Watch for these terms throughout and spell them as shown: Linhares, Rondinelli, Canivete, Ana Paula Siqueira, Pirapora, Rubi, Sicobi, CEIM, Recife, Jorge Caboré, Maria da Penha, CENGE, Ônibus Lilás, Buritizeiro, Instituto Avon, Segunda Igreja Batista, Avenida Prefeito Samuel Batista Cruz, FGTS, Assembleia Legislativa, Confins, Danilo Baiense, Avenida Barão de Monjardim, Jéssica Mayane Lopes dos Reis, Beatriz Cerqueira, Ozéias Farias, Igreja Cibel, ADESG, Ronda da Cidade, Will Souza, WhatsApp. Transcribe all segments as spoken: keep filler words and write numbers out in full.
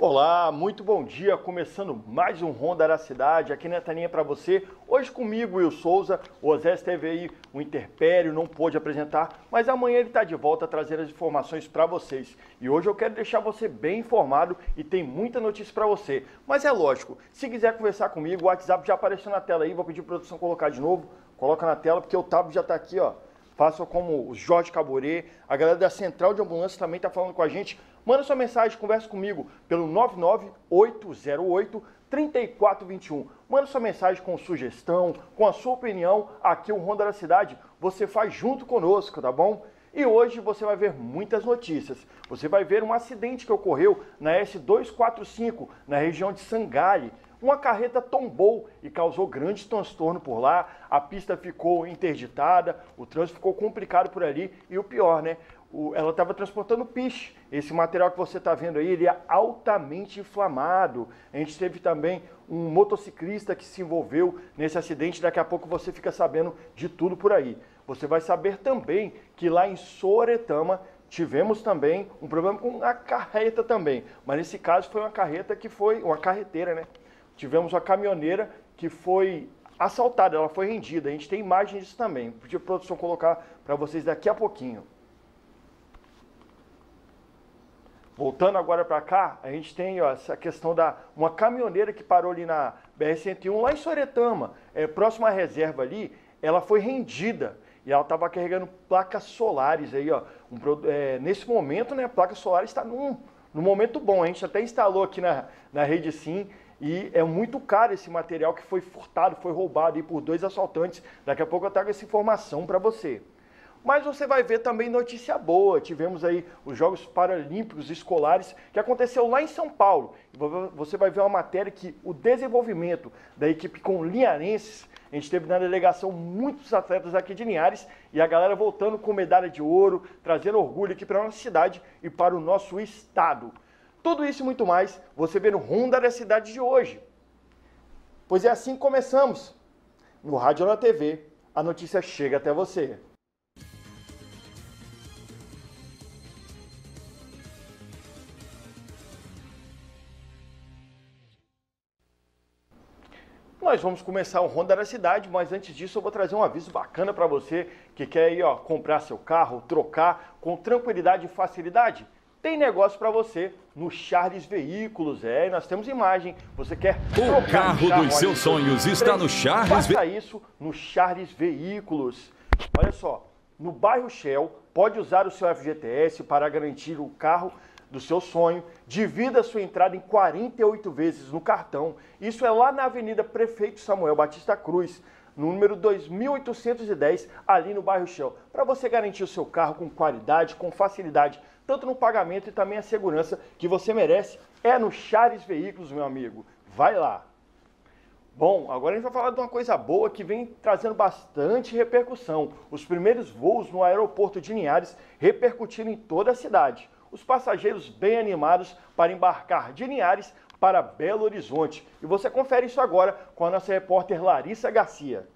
Olá, muito bom dia, começando mais um Ronda da Cidade, aqui na Taninha para você. Hoje comigo, Will Souza, o Ozéias teve aí o Interpério, não pôde apresentar, mas amanhã ele está de volta trazendo as informações para vocês. E hoje eu quero deixar você bem informado e tem muita notícia para você. Mas é lógico, se quiser conversar comigo, o WhatsApp já apareceu na tela aí, vou pedir para a produção colocar de novo, coloca na tela, porque o tab já está aqui, ó. Faça como o Jorge Caboré, a galera da Central de Ambulância também está falando com a gente. Manda sua mensagem, conversa comigo pelo nove nove oito zero oito, três quatro dois um. Manda sua mensagem com sugestão, com a sua opinião. Aqui o Ronda da Cidade você faz junto conosco, tá bom? E hoje você vai ver muitas notícias. Você vai ver um acidente que ocorreu na S duzentos e quarenta e cinco, na região de Sangalhe. Uma carreta tombou e causou grande transtorno por lá, a pista ficou interditada, o trânsito ficou complicado por ali e o pior, né? O, ela estava transportando piche. Esse material que você está vendo aí, ele é altamente inflamado. A gente teve também um motociclista que se envolveu nesse acidente, daqui a pouco você fica sabendo de tudo por aí. Você vai saber também que lá em Soretama tivemos também um problema com a carreta também, mas nesse caso foi uma carreta que foi, uma carreteira, né? Tivemos uma caminhoneira que foi assaltada, ela foi rendida. A gente tem imagem disso também. Pedi a produção colocar para vocês daqui a pouquinho. Voltando agora para cá, a gente tem ó, essa questão da uma caminhoneira que parou ali na B R cento e um, lá em Soretama, é, próxima à reserva ali, ela foi rendida. E ela estava carregando placas solares aí, ó. Um, é, nesse momento, né, a placa solar está num, num momento bom. A gente até instalou aqui na, na rede SIM. E é muito caro esse material que foi furtado, foi roubado aí por dois assaltantes. Daqui a pouco eu trago essa informação para você. Mas você vai ver também notícia boa. Tivemos aí os Jogos Paralímpicos Escolares que aconteceu lá em São Paulo. Você vai ver uma matéria que o desenvolvimento da equipe com linharenses, a gente teve na delegação muitos atletas aqui de Linhares e a galera voltando com medalha de ouro, trazendo orgulho aqui para a nossa cidade e para o nosso estado. Tudo isso e muito mais, você vê no Ronda da Cidade de hoje. Pois é assim que começamos. No rádio ou na T V, a notícia chega até você. Nós vamos começar o Ronda da Cidade, mas antes disso eu vou trazer um aviso bacana para você que quer ir, ó, comprar seu carro, trocar com tranquilidade e facilidade. Tem negócio para você no Charles Veículos, é, nós temos imagem, você quer trocar o carro dos seus sonhos está no Charles Veículos. Faça isso no Charles Veículos. Olha só, no bairro Shell, pode usar o seu F G T S para garantir o carro do seu sonho, divida a sua entrada em quarenta e oito vezes no cartão. Isso é lá na Avenida Prefeito Samuel Batista Cruz, no número dois mil oitocentos e dez, ali no bairro Shell, para você garantir o seu carro com qualidade, com facilidade, tanto no pagamento e também a segurança que você merece, é no Charles Veículos, meu amigo. Vai lá! Bom, agora a gente vai falar de uma coisa boa que vem trazendo bastante repercussão. Os primeiros voos no aeroporto de Linhares repercutiram em toda a cidade. Os passageiros bem animados para embarcar de Linhares para Belo Horizonte. E você confere isso agora com a nossa repórter Larissa Garcia.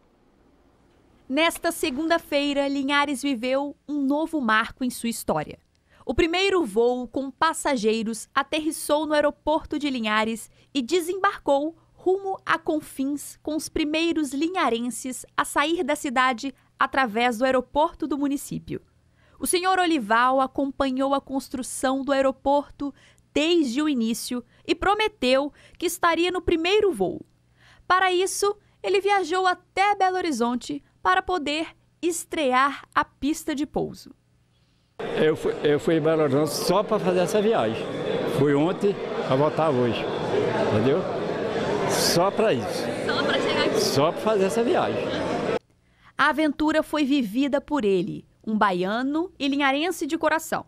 Nesta segunda-feira, Linhares viveu um novo marco em sua história. O primeiro voo com passageiros aterrissou no aeroporto de Linhares e desembarcou rumo a Confins com os primeiros linharenses a sair da cidade através do aeroporto do município. O senhor Olival acompanhou a construção do aeroporto desde o início e prometeu que estaria no primeiro voo. Para isso, ele viajou até Belo Horizonte para poder estrear a pista de pouso. Eu fui, eu fui em Belo Horizonte só para fazer essa viagem. Fui ontem, para voltar hoje. Entendeu? Só para isso. Só para chegar aqui? Só para fazer essa viagem. A aventura foi vivida por ele, um baiano e linharense de coração.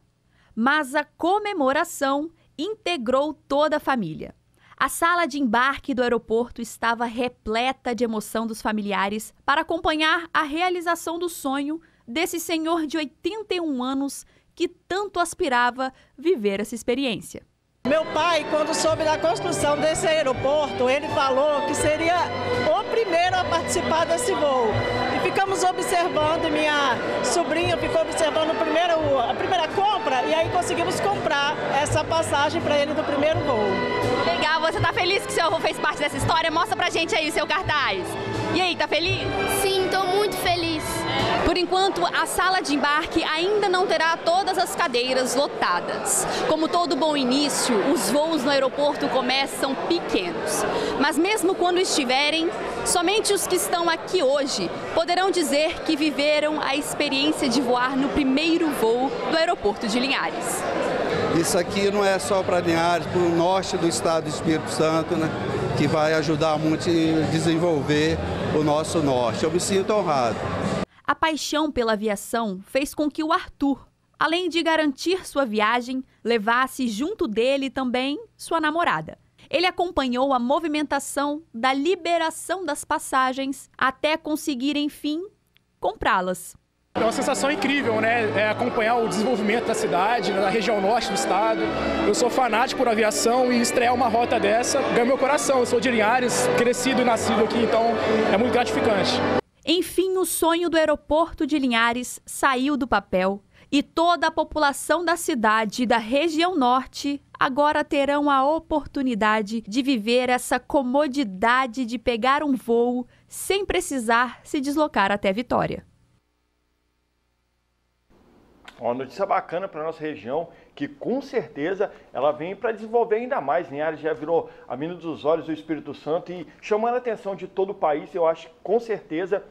Mas a comemoração integrou toda a família. A sala de embarque do aeroporto estava repleta de emoção dos familiares para acompanhar a realização do sonho desse senhor de oitenta e um anos que tanto aspirava viver essa experiência. Meu pai, quando soube da construção desse aeroporto, ele falou que seria o primeiro a participar desse voo. E ficamos observando, minha sobrinha ficou observando o primeiro, a primeira compra e aí conseguimos comprar essa passagem para ele do primeiro voo. Legal, você tá feliz que seu avô fez parte dessa história? Mostra pra gente aí o seu cartaz. E aí, tá feliz? Sim, tô muito feliz. Por enquanto, a sala de embarque ainda não terá todas as cadeiras lotadas. Como todo bom início, os voos no aeroporto começam pequenos. Mas mesmo quando estiverem, somente os que estão aqui hoje poderão dizer que viveram a experiência de voar no primeiro voo do aeroporto de Linhares. Isso aqui não é só para Linhares, para o norte do estado do Espírito Santo, né? Que vai ajudar muito a desenvolver o nosso norte. Eu me sinto honrado. A paixão pela aviação fez com que o Arthur, além de garantir sua viagem, levasse junto dele também sua namorada. Ele acompanhou a movimentação da liberação das passagens até conseguir, enfim, comprá-las. É uma sensação incrível, né? É acompanhar o desenvolvimento da cidade, da região norte do estado. Eu sou fanático por aviação e estrear uma rota dessa ganha meu coração. Eu sou de Linhares, crescido e nascido aqui, então é muito gratificante. Enfim, o sonho do aeroporto de Linhares saiu do papel e toda a população da cidade e da região norte agora terão a oportunidade de viver essa comodidade de pegar um voo sem precisar se deslocar até Vitória. Uma notícia bacana para a nossa região, que com certeza ela vem para desenvolver ainda mais. Linhares já virou a mina dos olhos do Espírito Santo e chamando a atenção de todo o país. Eu acho que com certeza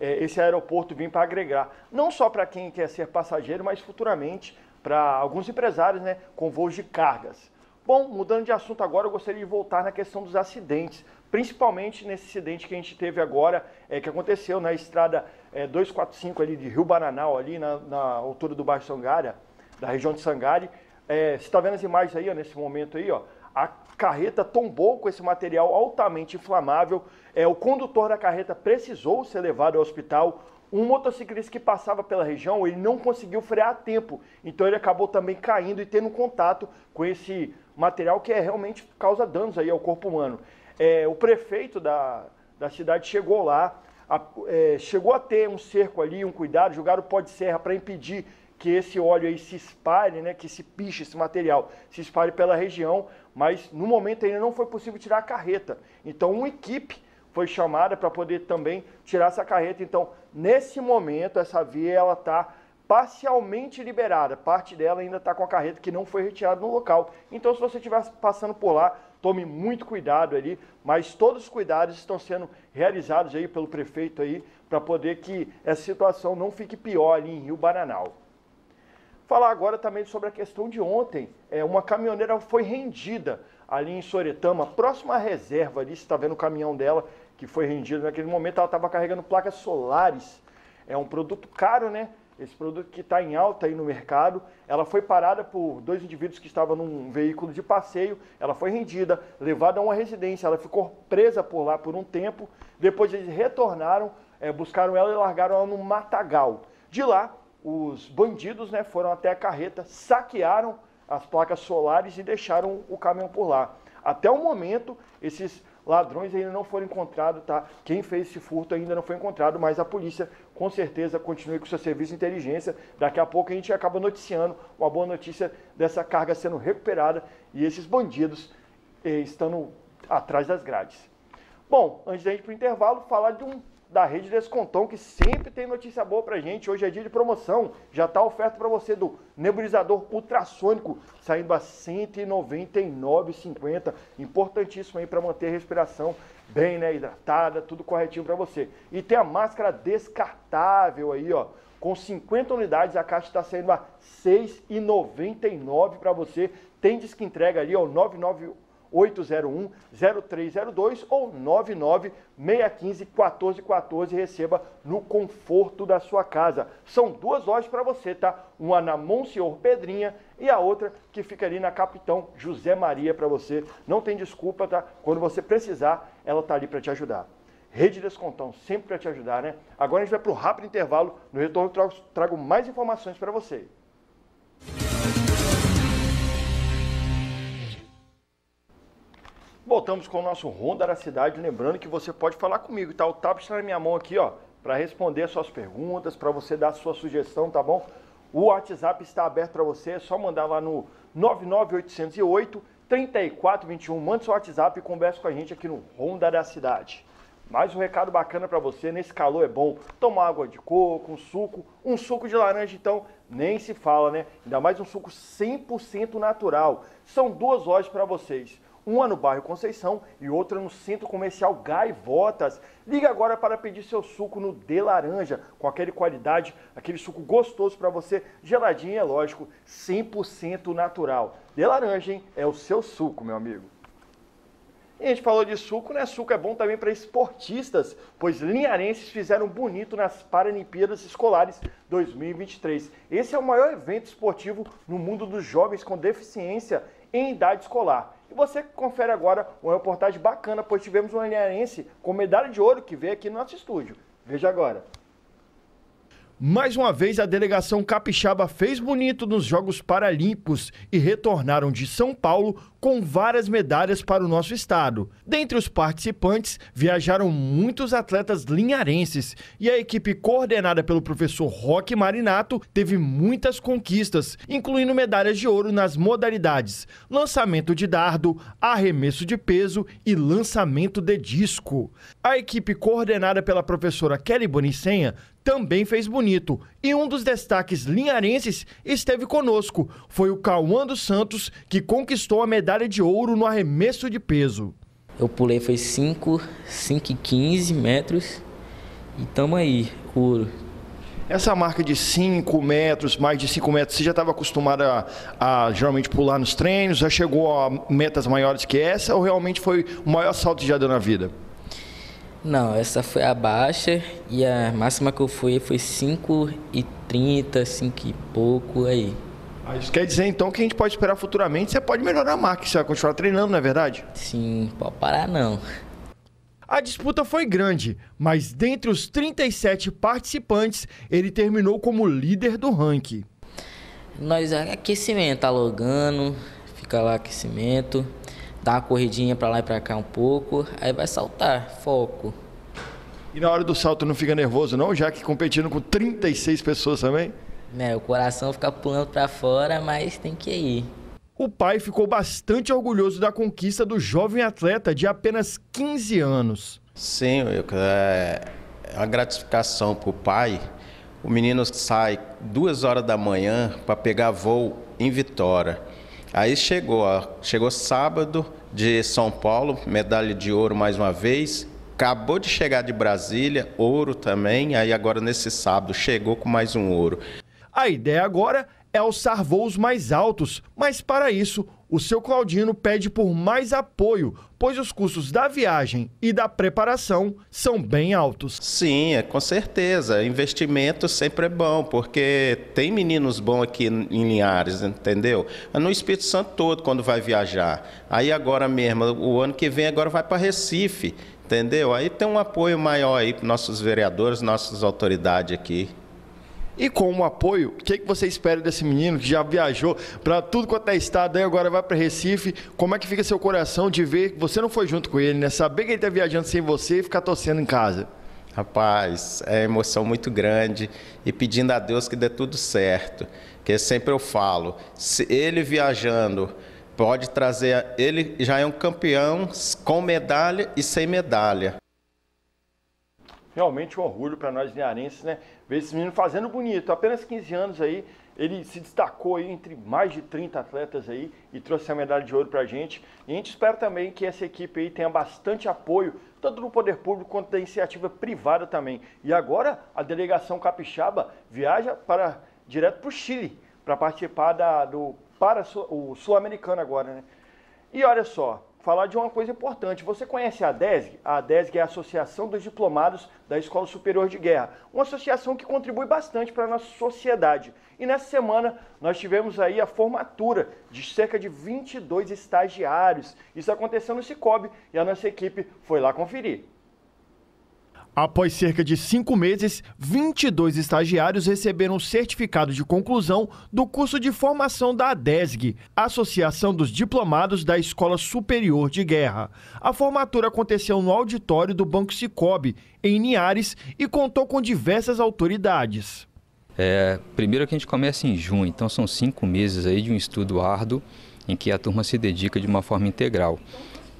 esse aeroporto vem para agregar, não só para quem quer ser passageiro, mas futuramente para alguns empresários, né, com voos de cargas. Bom, mudando de assunto agora, eu gostaria de voltar na questão dos acidentes, principalmente nesse acidente que a gente teve agora, é, que aconteceu na estrada é, duzentos e quarenta e cinco ali de Rio Bananal, ali na, na altura do bairro Sangalhe, da região de Sangalhe. É, você está vendo as imagens aí, ó, nesse momento aí, ó, a carreta tombou com esse material altamente inflamável. É, o condutor da carreta precisou ser levado ao hospital. Um motociclista que passava pela região, ele não conseguiu frear a tempo, então ele acabou também caindo e tendo contato com esse material que é, realmente causa danos aí ao corpo humano. É, o prefeito da, da cidade chegou lá, a, é, chegou a ter um cerco ali, um cuidado, jogaram pó de serra para impedir que esse óleo aí se espalhe, né, que esse piche, esse material, se espalhe pela região, mas no momento ainda não foi possível tirar a carreta. Então uma equipe foi chamada para poder também tirar essa carreta. Então, nesse momento, essa via ela está parcialmente liberada, parte dela ainda está com a carreta que não foi retirada no local. Então, se você estiver passando por lá, tome muito cuidado ali, mas todos os cuidados estão sendo realizados aí pelo prefeito aí para poder que essa situação não fique pior ali em Rio Bananal. Falar agora também sobre a questão de ontem. É, uma caminhoneira foi rendida ali em Soretama, próxima à reserva ali, você está vendo o caminhão dela que foi rendido naquele momento. Ela estava carregando placas solares, é um produto caro, né? Esse produto que está em alta aí no mercado. Ela foi parada por dois indivíduos que estavam num veículo de passeio. Ela foi rendida, levada a uma residência. Ela ficou presa por lá por um tempo. Depois eles retornaram, é, buscaram ela e largaram ela no matagal. De lá, os bandidos, né, foram até a carreta, saquearam as placas solares e deixaram o caminhão por lá. Até o momento, esses ladrões ainda não foram encontrados, tá? Quem fez esse furto ainda não foi encontrado, mas a polícia com certeza continua com o seu serviço de inteligência. Daqui a pouco a gente acaba noticiando uma boa notícia dessa carga sendo recuperada e esses bandidos eh, estando atrás das grades. Bom, antes da gente ir para o intervalo, falar de um da Rede Descontão, que sempre tem notícia boa pra gente. Hoje é dia de promoção, já tá a oferta para você do nebulizador ultrassônico, saindo a cento e noventa e nove reais e cinquenta centavos. Importantíssimo aí para manter a respiração bem, né, hidratada, tudo corretinho para você. E tem a máscara descartável aí, ó, com cinquenta unidades, a caixa está saindo a seis reais e noventa e nove centavos para você. Tem disco entrega ali, ó, nove nove oito zero um zero três zero dois ou nove nove seis um cinco um quatro um quatro, receba no conforto da sua casa. São duas lojas para você, tá? Uma na Monsenhor Pedrinha e a outra que fica ali na Capitão José Maria para você. Não tem desculpa, tá? Quando você precisar, ela tá ali para te ajudar. Rede Descontão, sempre para te ajudar, né? Agora a gente vai para um rápido intervalo. No retorno eu trago mais informações para você. Voltamos com o nosso Ronda da Cidade, lembrando que você pode falar comigo, tá? O tablet está na minha mão aqui, ó, para responder suas perguntas, para você dar sua sugestão, tá bom? O WhatsApp está aberto para você, é só mandar lá no nove nove oito zero oito, três quatro dois um. Manda seu WhatsApp e conversa com a gente aqui no Ronda da Cidade. Mais um recado bacana para você, nesse calor é bom tomar água de coco, um suco, um suco de laranja, então nem se fala, né? Ainda mais um suco cem por cento natural. São duas lojas para vocês, uma no bairro Conceição e outra no Centro Comercial Gaivotas. Liga agora para pedir seu suco no de laranja, com aquela qualidade, aquele suco gostoso para você, geladinho, é lógico, cem por cento natural. De laranja, hein? É o seu suco, meu amigo. E a gente falou de suco, né? Suco é bom também para esportistas, pois linharenses fizeram bonito nas Paralimpíadas Escolares dois mil e vinte e três. Esse é o maior evento esportivo no mundo dos jovens com deficiência em idade escolar. E você confere agora uma reportagem bacana, pois tivemos um linharense com medalha de ouro que veio aqui no nosso estúdio. Veja agora. Mais uma vez, a delegação capixaba fez bonito nos Jogos Paralímpicos e retornaram de São Paulo com várias medalhas para o nosso estado. Dentre os participantes, viajaram muitos atletas linharenses e a equipe coordenada pelo professor Roque Marinato teve muitas conquistas, incluindo medalhas de ouro nas modalidades lançamento de dardo, arremesso de peso e lançamento de disco. A equipe coordenada pela professora Kelly Bonicenha também fez bonito. E um dos destaques linharenses esteve conosco. Foi o Cauã dos Santos, que conquistou a medalha de ouro no arremesso de peso. Eu pulei, foi cinco, cinco e quinze metros. E tamo aí, ouro. Essa marca de cinco metros, mais de cinco metros, você já estava acostumada a, a geralmente pular nos treinos? Já chegou a metas maiores que essa? Ou realmente foi o maior salto que já deu na vida? Não, essa foi a baixa e a máxima que eu fui foi cinco e trinta, cinco e pouco, aí. Ah, isso quer dizer, então, que a gente pode esperar futuramente, você pode melhorar a marca, você vai continuar treinando, não é verdade? Sim, pode parar não. A disputa foi grande, mas dentre os trinta e sete participantes, ele terminou como líder do ranking. Nós, aquecimento, alongando, fica lá aquecimento. Dá uma corridinha pra lá e pra cá um pouco, aí vai saltar, foco. E na hora do salto não fica nervoso não, já que competindo com trinta e seis pessoas também? É, o coração fica pulando pra fora, mas tem que ir. O pai ficou bastante orgulhoso da conquista do jovem atleta de apenas quinze anos. Sim, é uma gratificação pro pai. O menino sai duas horas da manhã para pegar voo em Vitória. Aí chegou, chegou sábado de São Paulo, medalha de ouro mais uma vez. Acabou de chegar de Brasília, ouro também. Aí agora nesse sábado chegou com mais um ouro. A ideia agora é alçar voos mais altos, mas para isso o seu Claudino pede por mais apoio, pois os custos da viagem e da preparação são bem altos. Sim, com certeza. Investimento sempre é bom, porque tem meninos bons aqui em Linhares, entendeu? No Espírito Santo todo, quando vai viajar. Aí agora mesmo, o ano que vem agora vai para Recife, entendeu? Aí tem um apoio maior aí para nossos vereadores, nossas autoridades aqui. E com o apoio, o que, que você espera desse menino que já viajou para tudo quanto é estado, aí agora vai para Recife? Como é que fica seu coração de ver que você não foi junto com ele, né? Saber que ele está viajando sem você e ficar torcendo em casa? Rapaz, é emoção muito grande e pedindo a Deus que dê tudo certo. Porque sempre eu falo, se ele viajando pode trazer... Ele já é um campeão com medalha e sem medalha. Realmente um orgulho para nós linharenses, né? Ver esse menino fazendo bonito. Apenas quinze anos aí, ele se destacou aí entre mais de trinta atletas aí e trouxe a medalha de ouro para a gente. E a gente espera também que essa equipe aí tenha bastante apoio, tanto do poder público quanto da iniciativa privada também. E agora a delegação capixaba viaja para, direto para o Chile, para participar da, do para o Sul-Americano agora, né? E olha só, falar de uma coisa importante. Você conhece a ADESG? A ADESG é a Associação dos Diplomados da Escola Superior de Guerra, uma associação que contribui bastante para a nossa sociedade. E nessa semana nós tivemos aí a formatura de cerca de vinte e dois estagiários. Isso aconteceu no Sicob e a nossa equipe foi lá conferir. Após cerca de cinco meses, vinte e dois estagiários receberam o certificado de conclusão do curso de formação da ADESG, Associação dos Diplomados da Escola Superior de Guerra. A formatura aconteceu no auditório do Banco Sicobi, em Linhares, e contou com diversas autoridades. É, primeiro que a gente começa em junho, então são cinco meses aí de um estudo árduo em que a turma se dedica de uma forma integral.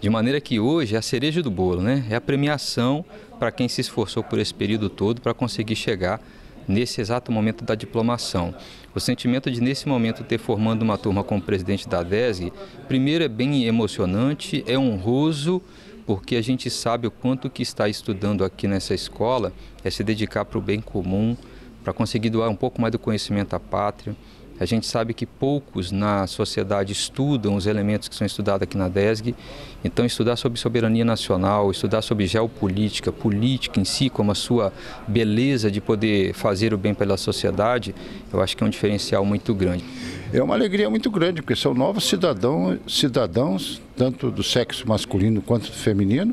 De maneira que hoje é a cereja do bolo, né? É a premiação para quem se esforçou por esse período todo para conseguir chegar nesse exato momento da diplomação. O sentimento de, nesse momento, ter formando uma turma como presidente da ADESG, primeiro é bem emocionante, é honroso, porque a gente sabe o quanto que está estudando aqui nessa escola é se dedicar para o bem comum, para conseguir doar um pouco mais do conhecimento à pátria. A gente sabe que poucos na sociedade estudam os elementos que são estudados aqui na ADESG. Então, estudar sobre soberania nacional, estudar sobre geopolítica, política em si, como a sua beleza de poder fazer o bem pela sociedade, eu acho que é um diferencial muito grande. É uma alegria muito grande, porque são novos cidadãos, cidadãos tanto do sexo masculino quanto do feminino,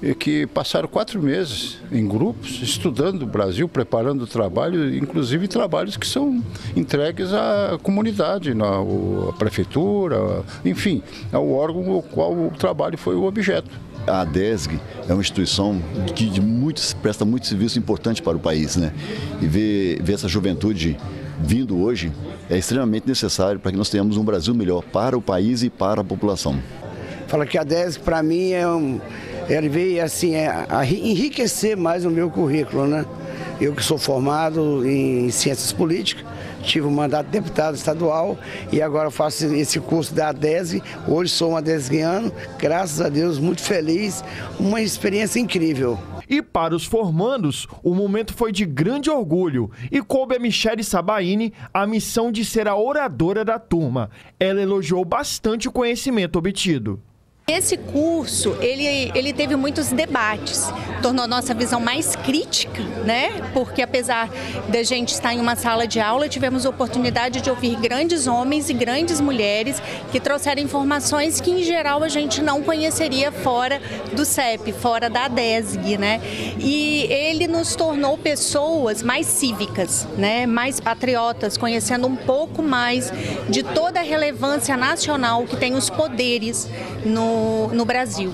e que passaram quatro meses em grupos, estudando o Brasil, preparando o trabalho, inclusive trabalhos que são entregues à comunidade, na, à prefeitura, enfim, ao órgão ao qual o trabalho foi o objeto. A ADESG é uma instituição que de muitos, presta muito serviço importante para o país, né? E ver, ver essa juventude vindo hoje é extremamente necessário para que nós tenhamos um Brasil melhor para o país e para a população. Fala que a ADESG para mim é um... Ele veio assim, a enriquecer mais o meu currículo, né? Eu que sou formado em Ciências Políticas, tive o mandato de deputado estadual e agora faço esse curso da ADESG. Hoje sou um ADESGiano, graças a Deus, muito feliz, uma experiência incrível. E para os formandos, o momento foi de grande orgulho e coube a Michele Sabaini a missão de ser a oradora da turma. Ela elogiou bastante o conhecimento obtido. Esse curso, ele, ele teve muitos debates, tornou a nossa visão mais crítica, né? Porque apesar da gente estar em uma sala de aula, tivemos a oportunidade de ouvir grandes homens e grandes mulheres que trouxeram informações que, em geral, a gente não conheceria fora do C E P, fora da ADESG, né? E ele nos tornou pessoas mais cívicas, né? Mais patriotas, conhecendo um pouco mais de toda a relevância nacional que tem os poderes no no Brasil.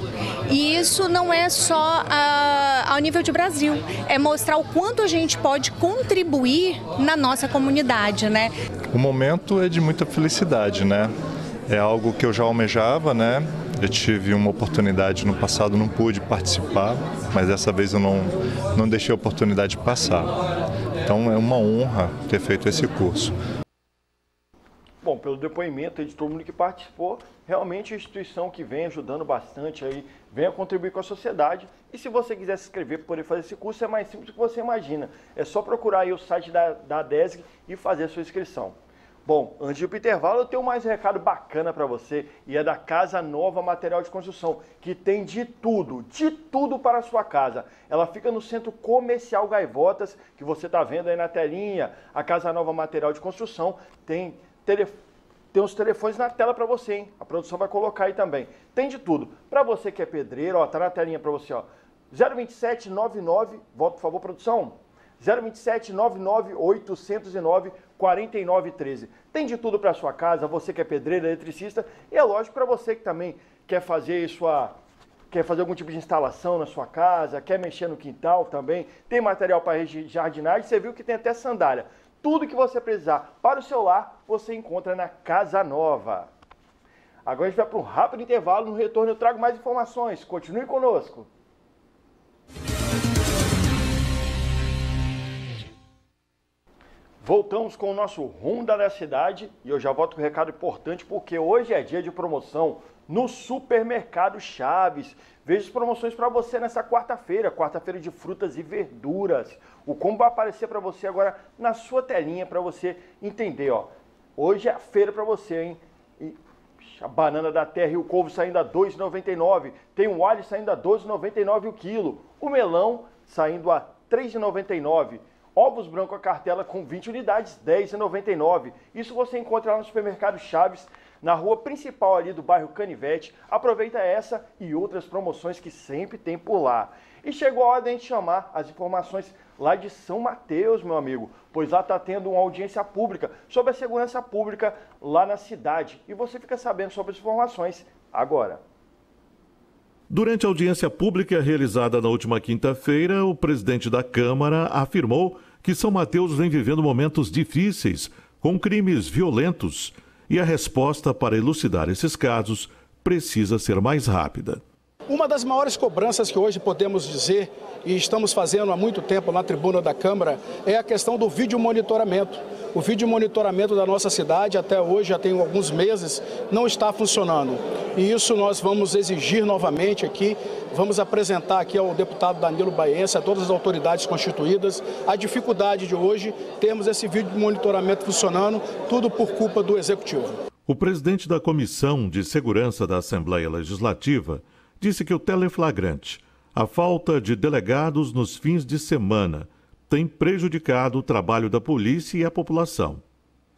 E isso não é só uh, ao nível de Brasil, é mostrar o quanto a gente pode contribuir na nossa comunidade, né? O momento é de muita felicidade, né? É algo que eu já almejava, né? Eu tive uma oportunidade no passado, não pude participar, mas dessa vez eu não, não deixei a oportunidade passar. Então é uma honra ter feito esse curso. Bom, pelo depoimento de todo mundo que participou, realmente é uma instituição que vem ajudando bastante, aí, vem a contribuir com a sociedade. E se você quiser se inscrever para poder fazer esse curso, é mais simples do que você imagina. É só procurar aí o site da, da ADESG e fazer a sua inscrição. Bom, antes do intervalo, eu tenho mais um recado bacana para você, e é da Casa Nova Material de Construção, que tem de tudo, de tudo para a sua casa. Ela fica no Centro Comercial Gaivotas, que você está vendo aí na telinha. A Casa Nova Material de Construção tem... Tem os telefones na tela para você, hein? A produção vai colocar aí também. Tem de tudo. Para você que é pedreiro, ó, tá na telinha para você, ó. zero dois sete nove nove, volta por favor, produção. zero dois sete nove nove oito zero nove quatro nove um três. Tem de tudo para sua casa, você que é pedreiro, eletricista, e é lógico para você que também quer fazer sua quer fazer algum tipo de instalação na sua casa, quer mexer no quintal também. Tem material para jardinagem, você viu que tem até sandália. Tudo que você precisar para o seu lar, você encontra na Casa Nova. Agora a gente vai para um rápido intervalo, no retorno eu trago mais informações. Continue conosco. Voltamos com o nosso Ronda da Cidade e eu já volto com um recado importante porque hoje é dia de promoção no Supermercado Chaves. Veja as promoções para você nessa quarta-feira, quarta-feira de frutas e verduras. O combo vai aparecer para você agora na sua telinha para você entender, ó. Hoje é a feira para você, hein? E a banana da terra e o couve saindo a dois reais e noventa e nove centavos. Tem o alho saindo a doze reais e noventa e nove centavos o quilo. O melão saindo a três reais e noventa e nove centavos. Ovos branco a cartela com vinte unidades, dez reais e noventa e nove centavos. Isso você encontra lá no Supermercado Chaves, na rua principal ali do bairro Canivete. Aproveita essa e outras promoções que sempre tem por lá. E chegou a hora de a gente chamar as informações lá de São Mateus, meu amigo, pois lá está tendo uma audiência pública sobre a segurança pública lá na cidade. E você fica sabendo sobre as informações agora. Durante a audiência pública realizada na última quinta-feira, o presidente da Câmara afirmou que São Mateus vem vivendo momentos difíceis, com crimes violentos, e a resposta para elucidar esses casos precisa ser mais rápida. Uma das maiores cobranças que hoje podemos dizer, e estamos fazendo há muito tempo na tribuna da Câmara, é a questão do vídeo monitoramento. O vídeo monitoramento da nossa cidade, até hoje, já tem alguns meses, não está funcionando. E isso nós vamos exigir novamente aqui, vamos apresentar aqui ao deputado Danilo Baiense, a todas as autoridades constituídas, a dificuldade de hoje termos esse vídeo monitoramento funcionando, tudo por culpa do Executivo. O presidente da Comissão de Segurança da Assembleia Legislativa disse que o teleflagrante, a falta de delegados nos fins de semana, tem prejudicado o trabalho da polícia e a população.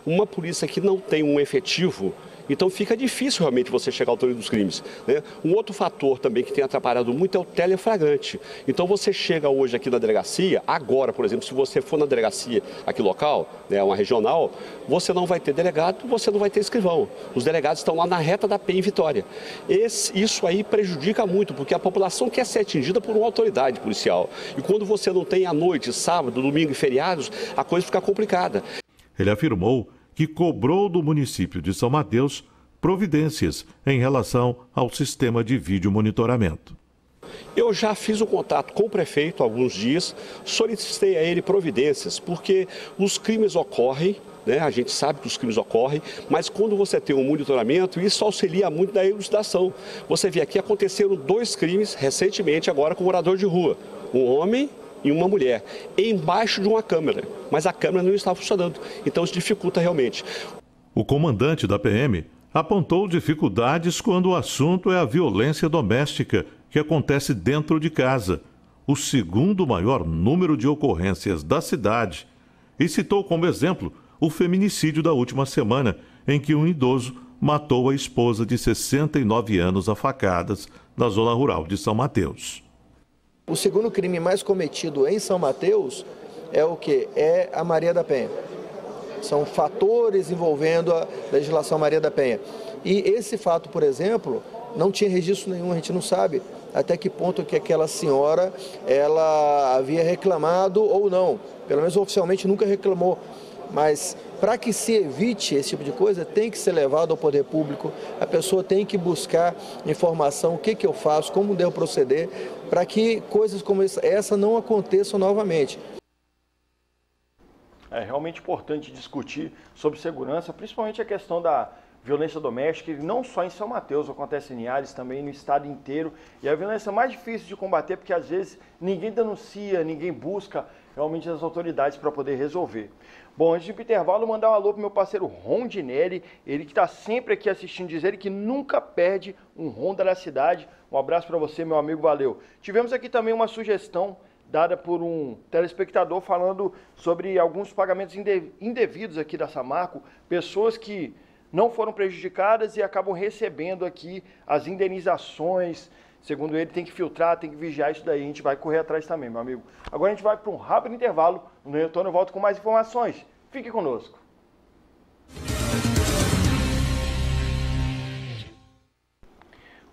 Uma polícia que não tem um efetivo, então fica difícil realmente você chegar ao autor dos crimes, né? Um outro fator também que tem atrapalhado muito é o teleflagrante. Então você chega hoje aqui na delegacia, agora, por exemplo, se você for na delegacia aqui local, né, uma regional, você não vai ter delegado, você não vai ter escrivão. Os delegados estão lá na reta da Penha em Vitória. Esse, isso aí prejudica muito, porque a população quer ser atingida por uma autoridade policial. E quando você não tem à noite, sábado, domingo e feriados, a coisa fica complicada. Ele afirmou que cobrou do município de São Mateus providências em relação ao sistema de vídeo monitoramento. Eu já fiz o contato com o prefeito há alguns dias, solicitei a ele providências, porque os crimes ocorrem, né? A gente sabe que os crimes ocorrem, mas quando você tem um monitoramento, isso auxilia muito na elucidação. Você vê aqui, aconteceram dois crimes recentemente agora com um morador de rua, um homem e uma mulher, embaixo de uma câmera, mas a câmera não está funcionando, então isso dificulta realmente. O comandante da P M apontou dificuldades quando o assunto é a violência doméstica que acontece dentro de casa, o segundo maior número de ocorrências da cidade, e citou como exemplo o feminicídio da última semana, em que um idoso matou a esposa de sessenta e nove anos a facadas na zona rural de São Mateus. O segundo crime mais cometido em São Mateus é o que? É a Maria da Penha. São fatores envolvendo a legislação Maria da Penha. E esse fato, por exemplo, não tinha registro nenhum, a gente não sabe até que ponto que aquela senhora ela havia reclamado ou não. Pelo menos oficialmente nunca reclamou. Mas para que se evite esse tipo de coisa, tem que ser levado ao poder público, a pessoa tem que buscar informação, o que, que eu faço, como devo proceder, para que coisas como essa não aconteçam novamente. É realmente importante discutir sobre segurança, principalmente a questão da violência doméstica, não só em São Mateus, acontece em Linhares, também no estado inteiro. E a violência mais difícil de combater, porque às vezes ninguém denuncia, ninguém busca realmente as autoridades para poder resolver. Bom, antes do intervalo, mandar um alô pro meu parceiro Rondinelli, ele que está sempre aqui assistindo, diz ele que nunca perde um Ronda da Cidade. Um abraço para você, meu amigo, valeu. Tivemos aqui também uma sugestão dada por um telespectador falando sobre alguns pagamentos indevidos aqui da Samarco, pessoas que não foram prejudicadas e acabam recebendo aqui as indenizações. Segundo ele, tem que filtrar, tem que vigiar isso daí, a gente vai correr atrás também, meu amigo. Agora a gente vai para um rápido intervalo, no retorno eu volto com mais informações. Fique conosco.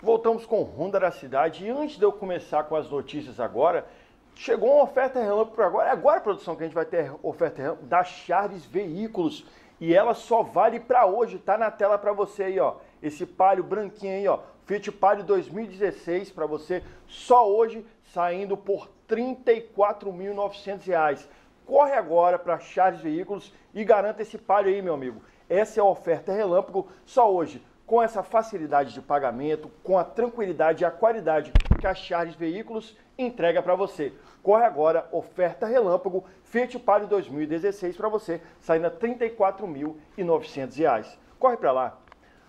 Voltamos com o Ronda da Cidade e antes de eu começar com as notícias agora, chegou uma oferta relâmpago agora, agora produção, que a gente vai ter oferta relâmpago da Charles Veículos. E ela só vale para hoje, tá na tela para você aí, ó. Esse Palio branquinho aí, ó, Fiat Palio dois mil e dezesseis para você, só hoje saindo por trinta e quatro mil e novecentos reais. Corre agora para Charles Veículos e garanta esse Palio aí, meu amigo. Essa é a oferta relâmpago só hoje, com essa facilidade de pagamento, com a tranquilidade e a qualidade que a Charles Veículos entrega para você. Corre agora, oferta relâmpago, Fiat Palio dois mil e dezesseis para você, saindo a trinta e quatro mil e novecentos reais. Corre para lá.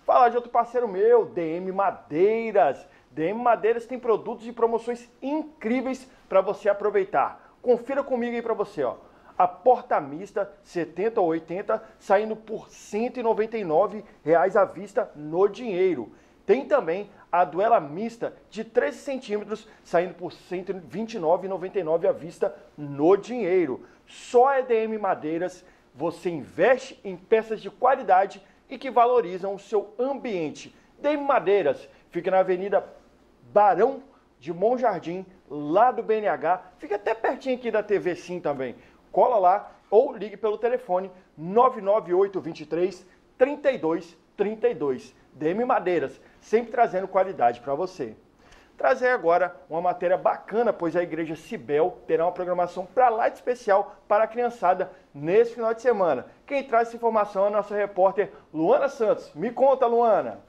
Falar de outro parceiro meu, D M Madeiras. D M Madeiras tem produtos e promoções incríveis para você aproveitar. Confira comigo aí para você, ó. A porta mista setenta ou oitenta saindo por cento e noventa e nove reais à vista no dinheiro. Tem também a duela mista de treze centímetros, saindo por cento e vinte e nove reais e noventa e nove centavos à vista no dinheiro. Só é D M Madeiras, você investe em peças de qualidade e que valorizam o seu ambiente. D M Madeiras fica na Avenida Barão de Monjardim, lá do B N H, fica até pertinho aqui da T V Sim também. Cola lá ou ligue pelo telefone nove nove oito dois três, três dois três dois. D M Madeiras, sempre trazendo qualidade para você. Trazer agora uma matéria bacana, pois a Igreja Cibel terá uma programação para lá de especial para a criançada nesse final de semana. Quem traz essa informação é a nossa repórter Luana Santos. Me conta, Luana!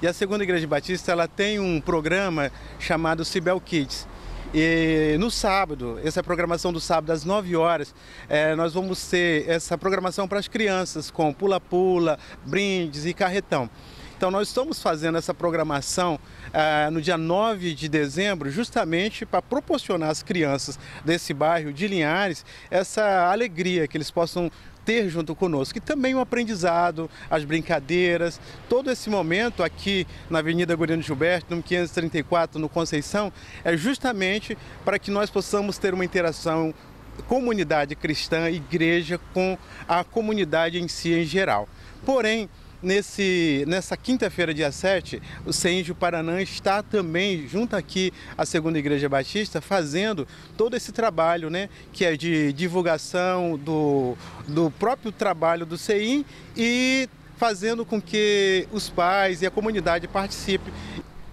E a Segunda Igreja Batista, ela tem um programa chamado Cibel Kids. E no sábado, essa programação do sábado às nove horas, é, nós vamos ter essa programação para as crianças com pula-pula, brindes e carretão. Então nós estamos fazendo essa programação ah, no dia nove de dezembro, justamente para proporcionar às crianças desse bairro de Linhares essa alegria que eles possam ter junto conosco. E também o aprendizado, as brincadeiras, todo esse momento aqui na Avenida Goriano Gilberto, número quinhentos e trinta e quatro, no Conceição, é justamente para que nós possamos ter uma interação comunidade cristã, igreja, com a comunidade em si em geral. Porém, Nesse, nessa quinta-feira, dia sete, o CENGE Paraná está também, junto aqui à Segunda Igreja Batista, fazendo todo esse trabalho, né, que é de divulgação do, do próprio trabalho do C E I M e fazendo com que os pais e a comunidade participem.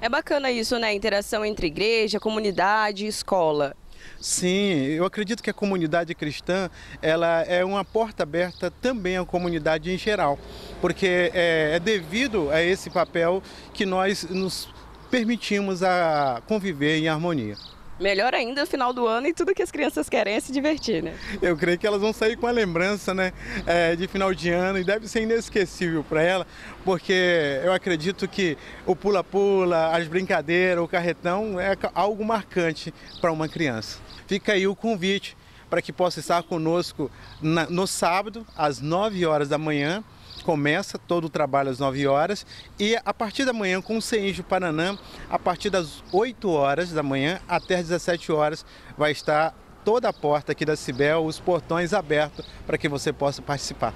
É bacana isso, né? Interação entre igreja, comunidade e escola. Sim, eu acredito que a comunidade cristã, ela é uma porta aberta também à comunidade em geral, porque é, é devido a esse papel que nós nos permitimos a conviver em harmonia. Melhor ainda no final do ano, e tudo que as crianças querem é se divertir, né? Eu creio que elas vão sair com a lembrança, né, é, de final de ano, e deve ser inesquecível para ela, porque eu acredito que o pula-pula, as brincadeiras, o carretão é algo marcante para uma criança. Fica aí o convite para que possa estar conosco na, no sábado, às nove horas da manhã. Começa todo o trabalho às nove horas e a partir da manhã com o CENGE Paraná, a partir das oito horas da manhã até as dezessete horas, vai estar toda a porta aqui da Cibel, os portões abertos para que você possa participar.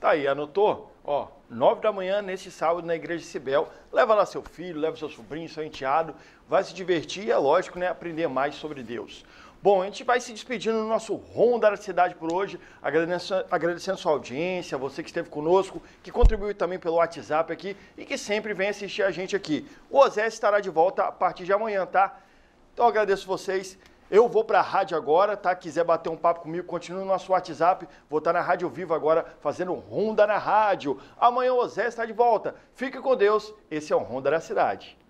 Tá aí, anotou? Ó, nove da manhã nesse sábado na Igreja Cibel. Leva lá seu filho, leva seu sobrinho, seu enteado, vai se divertir e é lógico, né, aprender mais sobre Deus. Bom, a gente vai se despedindo do nosso Ronda da Cidade por hoje, agradecendo, agradecendo sua audiência, você que esteve conosco, que contribuiu também pelo WhatsApp aqui e que sempre vem assistir a gente aqui. O Ozéias estará de volta a partir de amanhã, tá? Então eu agradeço vocês. Eu vou para a rádio agora, tá? Quiser bater um papo comigo, continua no nosso WhatsApp. Vou estar na Rádio Viva agora, fazendo Ronda na Rádio. Amanhã o Ozéias está de volta. Fique com Deus. Esse é o Ronda da Cidade.